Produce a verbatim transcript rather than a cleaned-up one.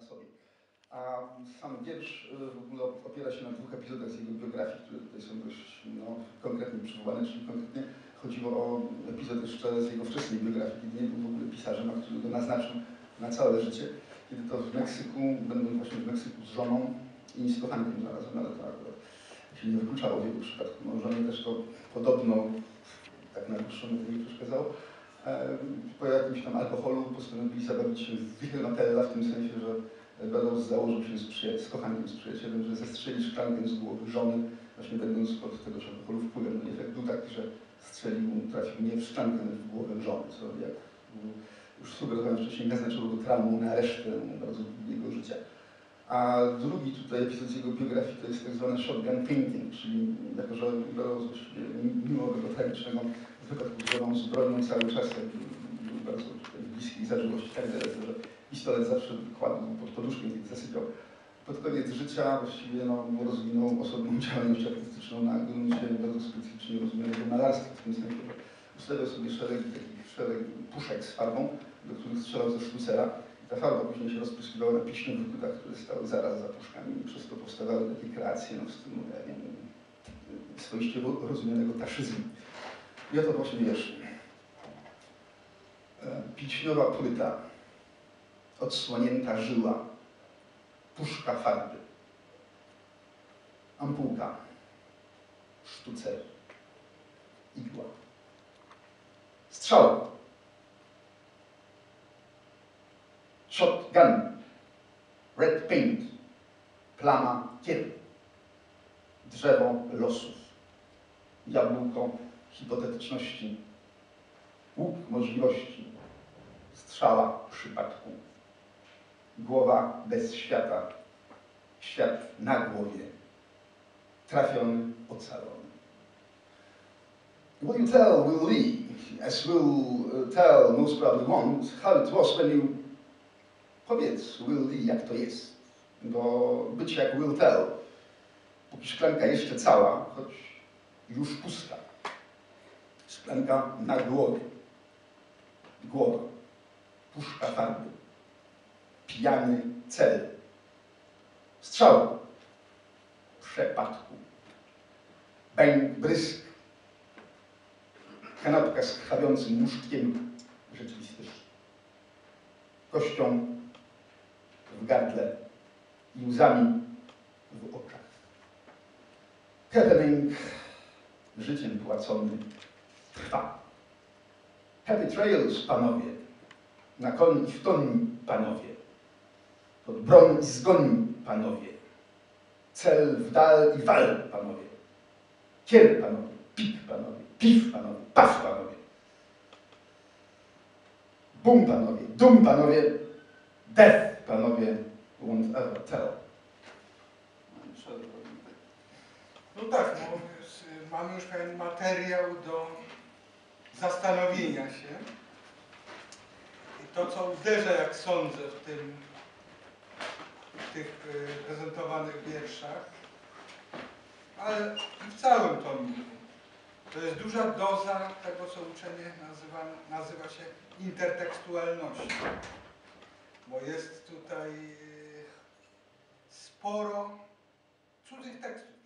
na sobie. A sam wiersz w ogóle opiera się na dwóch epizodach z jego biografii, które tutaj są dość no, konkretnie przywołane, czyli konkretnie chodziło o epizod jeszcze z jego wczesnej biografii, kiedy nie był w ogóle pisarzem, a który go naznaczył na całe życie, kiedy to w Meksyku, będąc właśnie w Meksyku z żoną i z kochankiem znalazłem, ale to akurat się nie wykluczało w jego przypadku. No, żonie też to podobno, tak na dłuższą metę przeszkadzało. Po jakimś tam alkoholu postanowili zabawić się w wielonatella, w tym sensie, że Burroughs założył się z, z kochankiem, z przyjacielem, że zestrzeli szklankę z głowy żony, właśnie będąc pod tegoż alkoholu wpływem. No efekt był taki, że strzelił, trafił nie w szklankę, lecz w głowę żony, co jak już sugerowałem wcześniej, naznaczyło go traumą na resztę bardzo długiego życia. A drugi tutaj epizod z jego biografii to jest tak zwany shotgun painting, czyli jako że Burroughs właściwie mimo tego tragicznego wypadku zbroją zbrojną cały czas był bardzo bliskiej zażyłości, tak dalej, że pistolet zawsze kładł pod poduszkiem, kiedy zasypiał. Pod koniec życia właściwie no, rozwinął osobną działalność artystyczną na gruncie bardzo specyficznie rozumianego malarstwa, w tym sensie, że ustawiał sobie szereg takich szereg puszek z farbą, do których strzelał ze sztucera. Ta farba później się rozpryskiwała na piśmie wykutach, które stały zaraz za puszkami i przez to powstawały takie kreacje no, w tym ja wiem, swoiście rozumianego taszyzmu. I oto właśnie wiersz. Piśniowa płyta, odsłonięta żyła, puszka farby, ampułka, sztucer, igła, strzał, shotgun, red paint, plama kiel, drzewo losów, jabłko hipotetyczności, łuk możliwości, strzała przypadku, głowa bez świata, świat na głowie, trafiony, ocalony. What you tell will be, as will tell most probably won't, how it was when you powiedz will be, jak to jest, bo być jak will tell, póki szklanka jeszcze cała, choć już pusta. Szklanka na głowie, głowa, puszka farby, pijany cel, strzał, przepadku, bęk, brysk, kanapka z krwawiącym muszkiem rzeczywistości, kością w gardle i łzami w oczach. Kettering, życiem płacony, trwa. Happy trails, panowie, na koń i w toni, panowie, pod broń i zgoń, panowie, cel w dal i wal, panowie, kier, panowie, pik, panowie, piw, panowie, paw, panowie, bum, panowie, dum, panowie, death, panowie, won't ever tell. No tak, no, mamy już pewien materiał do zastanowienia się. I to, co uderza, jak sądzę, w, tym, w tych prezentowanych wierszach, ale i w całym tomie, to jest duża doza tego, co uczenie nazywa, nazywa się intertekstualnością, bo jest tutaj sporo cudzych tekstów.